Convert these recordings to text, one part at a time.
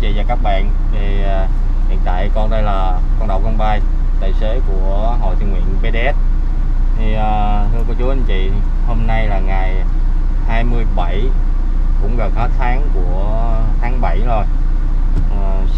chị và các bạn. Thì hiện tại con đây là con Đậu Con Bay, tài xế của Hội Thiện Nguyện BDS. Thì thưa cô chú anh chị, hôm nay là ngày 27, cũng gần hết tháng của tháng 7 rồi,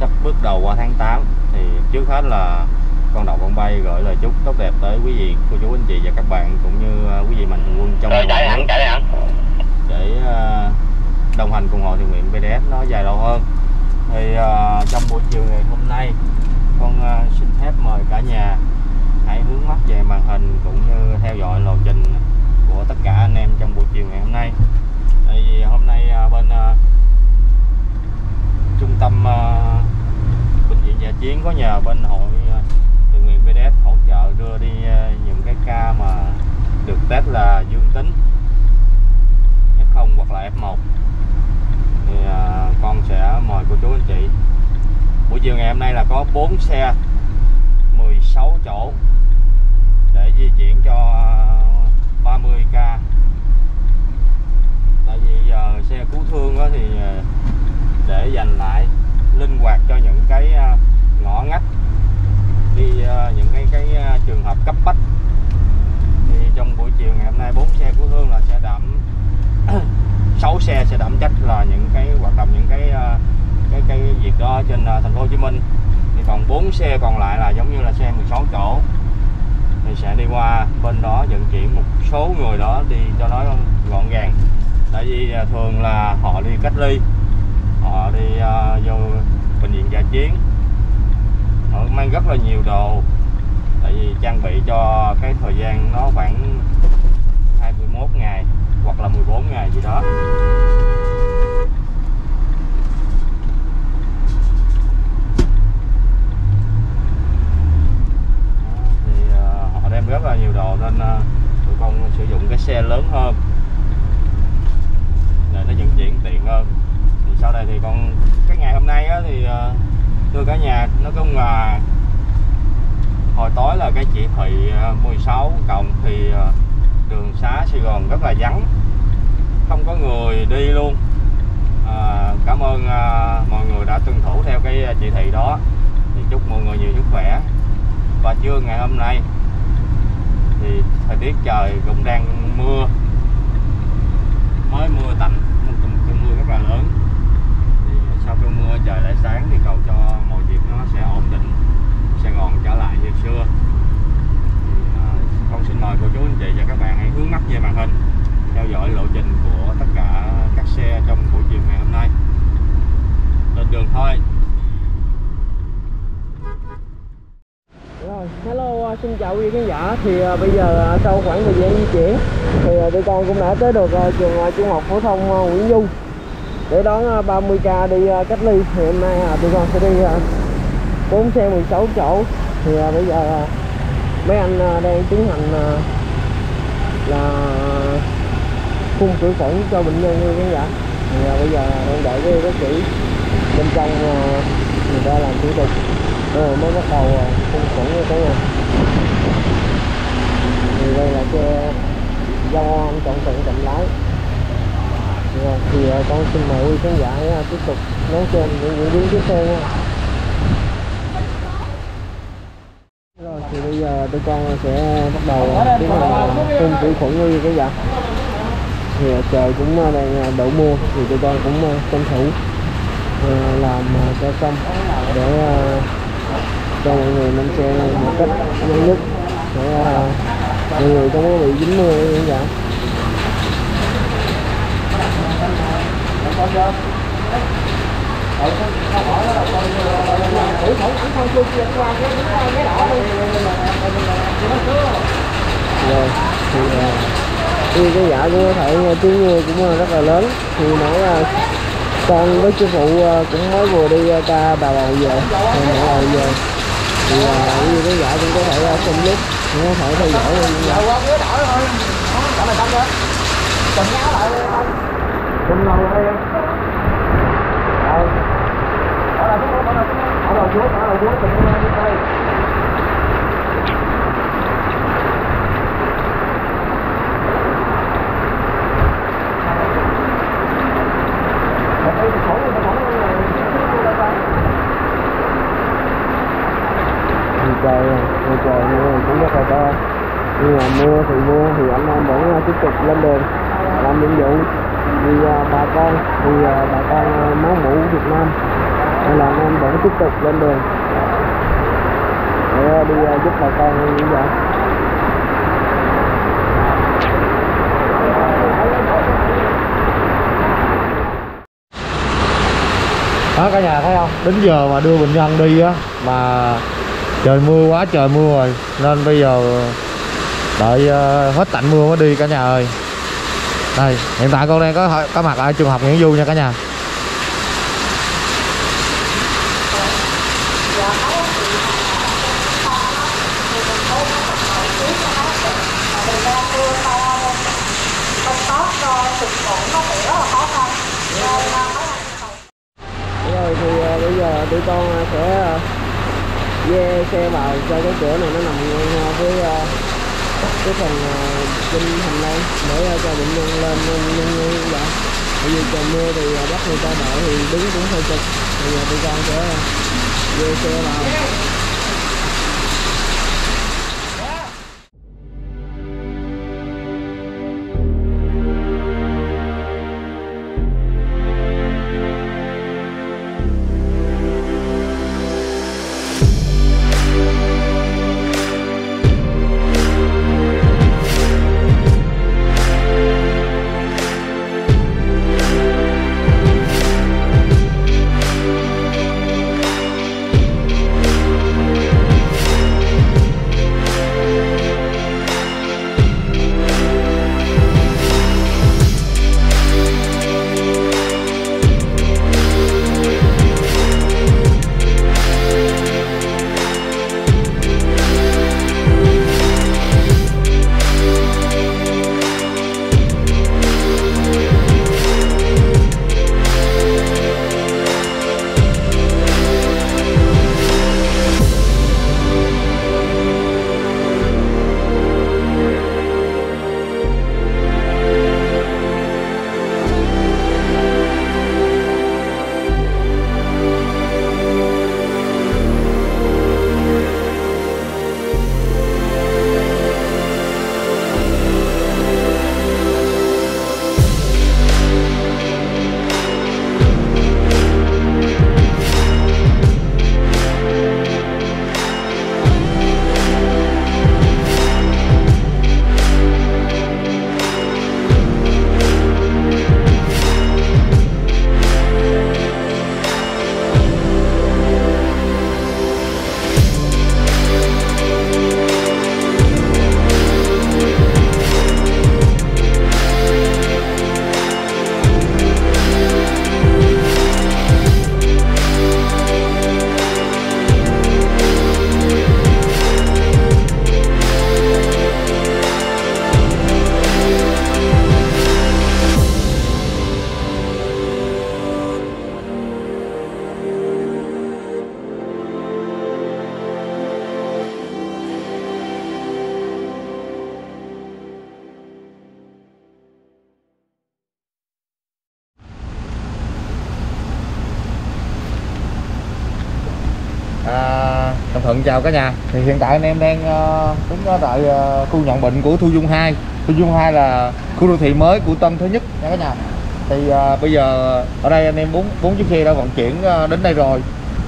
sắp bước đầu qua tháng 8. Thì trước hết là con Đậu Con Bay gửi lời chúc tốt đẹp tới quý vị, cô chú anh chị và các bạn, cũng như quý vị Mạnh Thường Quân trong để đồng hành cùng Hội Thiện Nguyện BDS nó dài lâu hơn. Thì trong buổi chiều ngày hôm nay, con xin phép mời cả nhà hãy hướng mắt về màn hình cũng như theo dõi lộ trình của tất cả anh em trong buổi chiều ngày hôm nay. Thì hôm nay bên trung tâm bệnh viện dã chiến có nhờ bên Hội Thiện Nguyện BDS hỗ trợ đưa đi những cái ca mà được test là dương tính, F0 hoặc là F1. Thì con sẽ mời cô chú anh chị. Buổi chiều ngày hôm nay là có 4 xe 16 chỗ để di chuyển cho 30 ca. Tại vì giờ xe cứu thương đó thì để dành lại linh hoạt cho những cái ngõ ngách, đi những cái trường hợp cấp bách. Thì trong buổi chiều ngày hôm nay 4 xe cứu thương là sẽ đảm 6 xe sẽ đảm trách là những cái hoạt động, những cái việc đó trên thành phố Hồ Chí Minh. Thì còn 4 xe còn lại là giống như là xe 16 chỗ thì sẽ đi qua bên đó vận chuyển một số người đó đi cho nó gọn gàng. Tại vì thường là họ đi cách ly, họ đi vô bệnh viện dã chiến, họ mang rất là nhiều đồ. Tại vì trang bị cho cái thời gian nó khoảng 21 ngày hoặc là 14 ngày gì đó. Đem rất là nhiều đồ nên tụi con sử dụng cái xe lớn hơn để nó vận chuyển tiện hơn. Thì sau đây thì con cái ngày hôm nay á, thì thưa cả nhà, nó cũng là hồi tối là cái chỉ thị 16+ thì đường xá Sài Gòn rất là vắng, không có người đi luôn. Cảm ơn mọi người đã tuân thủ theo cái chỉ thị đó. Thì chúc mọi người nhiều sức khỏe. Và trưa ngày hôm nay thì thời tiết trời cũng đang mưa, mới mưa tạnh, cơn mưa rất là lớn. Thì sau cơn mưa trời lại sáng, thì cầu cho mọi việc nó sẽ ổn định, Sài Gòn trở lại như xưa. Thì, con xin mời cô chú anh chị và các bạn hãy hướng mắt về màn hình theo dõi lộ trình của tất cả các xe trong buổi chiều ngày hôm nay. Lên đường thôi. Hello, xin chào quý khán giả. Thì bây giờ sau khoảng thời gian di chuyển thì tụi con cũng đã tới được trường trung học phổ thông Nguyễn Du để đón 30 ca đi cách ly. Thì hôm nay tụi con sẽ đi 4 xe 16 chỗ. Thì bây giờ mấy anh đang tiến hành là phun khử khuẩn cho bệnh nhân quý khán giả. Thì bây giờ đang đợi cái bác sĩ bên trong người ta làm thủ tục. Mới bắt đầu phun khuẩn như thế này. Thì đây là xe do anh Trọng Tận cầm lái. Thì con xin mời quý khán giả tiếp tục nói trên những diễn biến tiếp theo nha. Rồi thì bây giờ tụi con sẽ bắt đầu tiến hành phun khử khuẩn như thế này. Thì trời cũng đang đổ mưa thì tụi con cũng tranh thủ làm cho xong để cho mọi người lên xe một cách nhanh nhất để mọi người không có bị dính mưa như vậy. Rồi thì cái giả của thầy tiếng mưa cũng rất là lớn. Thì nãy con với sư phụ cũng mới vừa đi ca Bà Bầu về, thì như cái giả cũng có thể xem lúc, cũng có thể theo dõi luôn. Hãy subscribe cho kênh Ghiền Mì Gõ để không bỏ lỡ những video hấp dẫn. rồi nhưng cũng rất là to. Nhưng mà mưa thì anh em vẫn tiếp tục lên đường làm nhiệm vụ vì bà con máu mủ Việt Nam, nên là anh em vẫn tiếp tục lên đường để đi giúp bà con như vậy. Đó cả nhà thấy không, đến giờ mà đưa bệnh nhân đi á, mà trời mưa quá trời mưa rồi, nên bây giờ đợi hết tạnh mưa mới đi cả nhà ơi. Đây, hiện tại con đang có mặt ở trường học Nguyễn Du nha cả nhà. Thì bây giờ tụi con sẽ dê xe vào cho cái cửa này nó nằm ngang với cái phần trên hành lang để cho bệnh nhân lên như vậy. Bởi vì trời mưa thì bắt người ta đợi thì đứng cũng hơi cực, thì tụi con sẽ dê xe vào. Chào cả nhà, thì hiện tại anh em đang đứng tại khu nhận bệnh của Thu Dung 2. Thu Dung 2 là khu đô thị mới của Tân Thới Nhất nha cả nhà. Thì bây giờ ở đây anh em bốn chiếc xe đã vận chuyển đến đây rồi,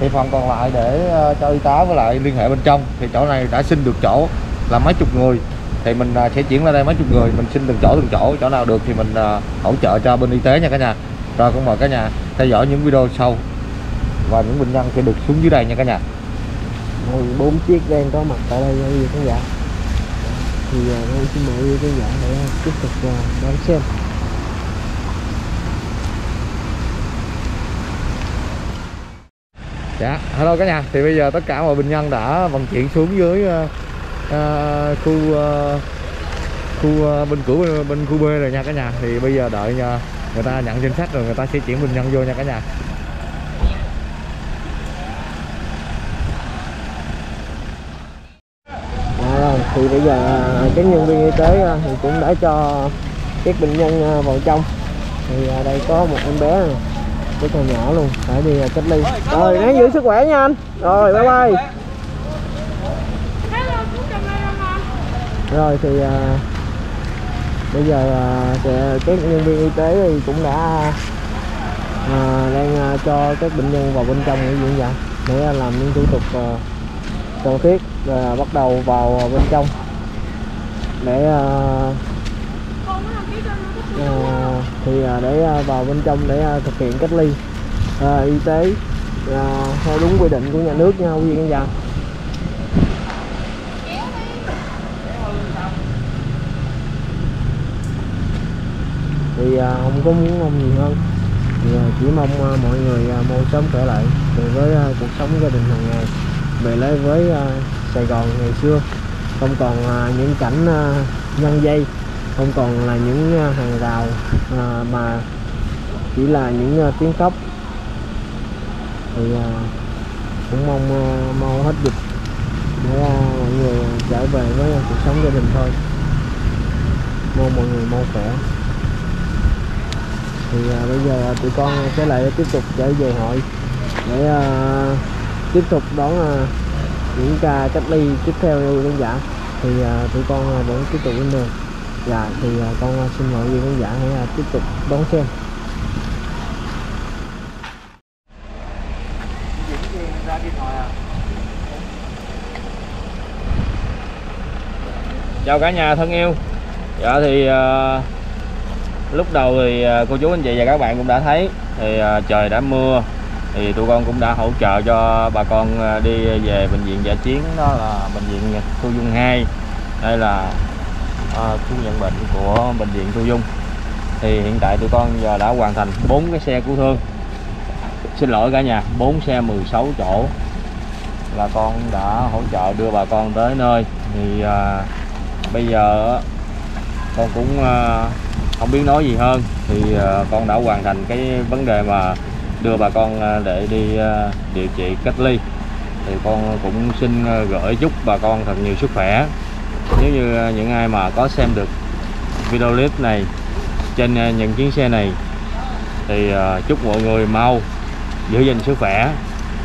thì phần còn lại để cho y tá với lại liên hệ bên trong. Thì chỗ này đã xin được chỗ là mấy chục người, thì mình sẽ chuyển lên đây mấy chục người, mình xin từng chỗ, chỗ nào được thì mình hỗ trợ cho bên y tế nha cả nhà. Rồi cũng mời cả nhà theo dõi những video sau, và những bệnh nhân sẽ được xuống dưới đây nha cả nhà. 4 chiếc đang có mặt tại đây như khán giả, thì con xin mời khán giả để tiếp tục đón xem. Dạ, hello cả nhà, thì bây giờ tất cả mọi bệnh nhân đã vận chuyển xuống dưới khu B rồi nha cả nhà. Thì bây giờ đợi người ta nhận danh sách rồi người ta sẽ chuyển bệnh nhân vô nha cả nhà. Thì bây giờ các nhân viên y tế thì cũng đã cho các bệnh nhân vào trong. Thì đây có một em bé này, cái con nhỏ luôn, phải đi cách ly. Rồi, ráng giữ sức khỏe nha anh. Rồi, bye bye. Rồi thì bây giờ các nhân viên y tế thì cũng đã đang cho các bệnh nhân vào bên trong để diễn dạng để làm những thủ tục cần thiết, bắt đầu vào bên trong để vào bên trong để thực hiện cách ly y tế theo đúng quy định của nhà nước nha quý vị khán giả. Thì không có muốn mong gì hơn, thì chỉ mong mọi người mau sớm trở lại về với cuộc sống gia đình hàng ngày, về lại với Sài Gòn ngày xưa, không còn những cảnh nhân dây, không còn là những hàng rào mà chỉ là những tiếng khóc. Thì cũng mong mau hết dịch để mọi người trở về với cuộc sống gia đình thôi, mong mọi người mau khỏe. Thì bây giờ tụi con sẽ lại tiếp tục trở về hội để tiếp tục đón những ca cách ly tiếp theo khán giả. Thì tụi con vẫn tiếp tục lên đường. Dạ, thì con xin mọi người khán giả hãy tiếp tục đón xem. Chào cả nhà thân yêu. Dạ thì lúc đầu thì cô chú anh chị và các bạn cũng đã thấy thì trời đã mưa thì tụi con cũng đã hỗ trợ cho bà con đi về bệnh viện dã chiến, đó là bệnh viện Thu Dung 2. Đây là thu nhận bệnh của bệnh viện Thu Dung. Thì hiện tại tụi con giờ đã hoàn thành 4 cái xe cứu thương, xin lỗi cả nhà, 4 xe 16 chỗ là con đã hỗ trợ đưa bà con tới nơi. Thì bây giờ con cũng không biết nói gì hơn, thì con đã hoàn thành cái vấn đề mà đưa bà con để đi điều trị cách ly. Thì con cũng xin gửi chúc bà con thật nhiều sức khỏe. Nếu như những ai mà có xem được video clip này trên những chuyến xe này thì chúc mọi người mau giữ gìn sức khỏe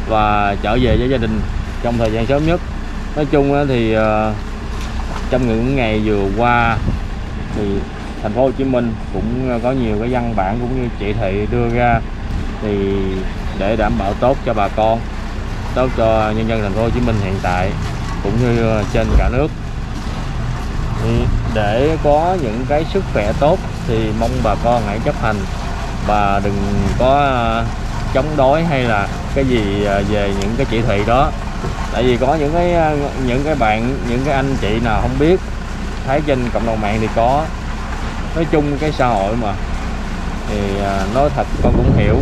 và trở về với gia đình trong thời gian sớm nhất. Nói chung thì trong những ngày vừa qua thì thành phố Hồ Chí Minh cũng có nhiều cái văn bản cũng như chỉ thị đưa ra thì để đảm bảo tốt cho bà con, tốt cho nhân dân thành phố Hồ Chí Minh hiện tại cũng như trên cả nước. Để có những cái sức khỏe tốt thì mong bà con hãy chấp hành và đừng có chống đối hay là cái gì về những cái chỉ thị đó. Tại vì có những cái bạn, những cái anh chị nào không biết thấy trên cộng đồng mạng thì có. Nói chung cái xã hội mà thì nói thật con cũng hiểu,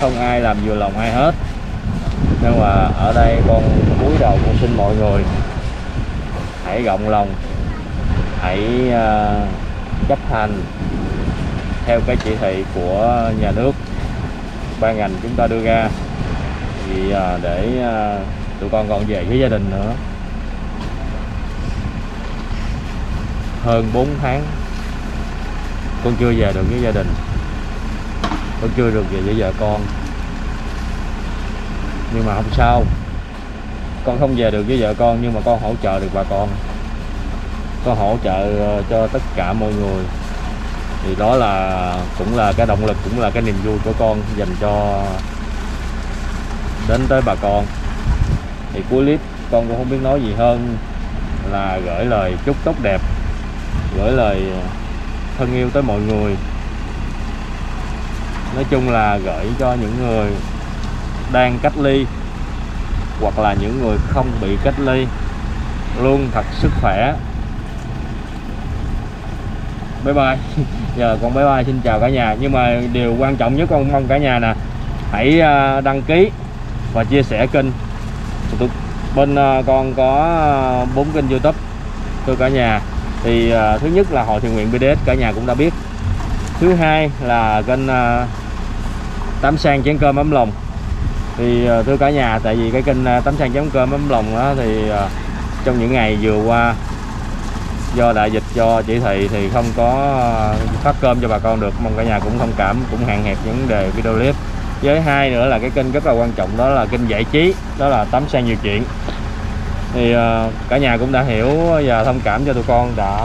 không ai làm vừa lòng ai hết. Nhưng mà ở đây con cúi đầu con xin mọi người hãy rộng lòng, hãy chấp hành theo cái chỉ thị của nhà nước ban ngành chúng ta đưa ra thì để tụi con còn về với gia đình nữa. Hơn 4 tháng con chưa về được với gia đình, con chưa được về với vợ con, nhưng mà không sao. Con không về được với vợ con nhưng mà con hỗ trợ được bà con, con hỗ trợ cho tất cả mọi người. Thì đó là cũng là cái động lực, cũng là cái niềm vui của con dành cho đến tới bà con. Thì cuối clip con cũng không biết nói gì hơn là gửi lời chúc tốt đẹp, gửi lời thân yêu tới mọi người. Nói chung là gửi cho những người đang cách ly hoặc là những người không bị cách ly luôn thật sức khỏe. Bye bye. Giờ con bye bye, xin chào cả nhà. Nhưng mà điều quan trọng nhất con mong cả nhà nè, hãy đăng ký và chia sẻ kênh. Bên con có 4 kênh YouTube thưa cả nhà. Thì thứ nhất là Hội Thiện Nguyện BDS, cả nhà cũng đã biết. Thứ hai là kênh 8 Sang Chén Cơm Ấm Lòng. Thì thưa cả nhà, tại vì cái kênh 8 Sang Chén Cơm Ấm Lòng đó thì trong những ngày vừa qua do đại dịch, do chỉ thị thì không có phát cơm cho bà con được, mong cả nhà cũng thông cảm, cũng hạn hẹp những vấn đề video clip. Với hai nữa là cái kênh rất là quan trọng, đó là kênh giải trí, đó là 8 Sang Nhiều Chuyện. Thì cả nhà cũng đã hiểu và thông cảm cho tụi con đã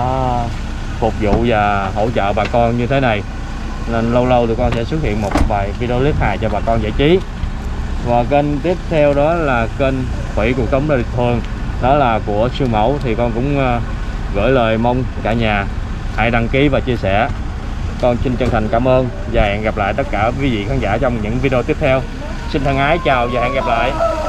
phục vụ và hỗ trợ bà con như thế này. Nên lâu lâu tụi con sẽ xuất hiện một vài video clip hài cho bà con giải trí. Và kênh tiếp theo đó là kênh Thủy Cuộc Sống Đời Thường, đó là của Siêu Mẫu. Thì con cũng gửi lời mong cả nhà hãy đăng ký và chia sẻ. Con xin chân thành cảm ơn và hẹn gặp lại tất cả quý vị khán giả trong những video tiếp theo. Xin thân ái chào và hẹn gặp lại.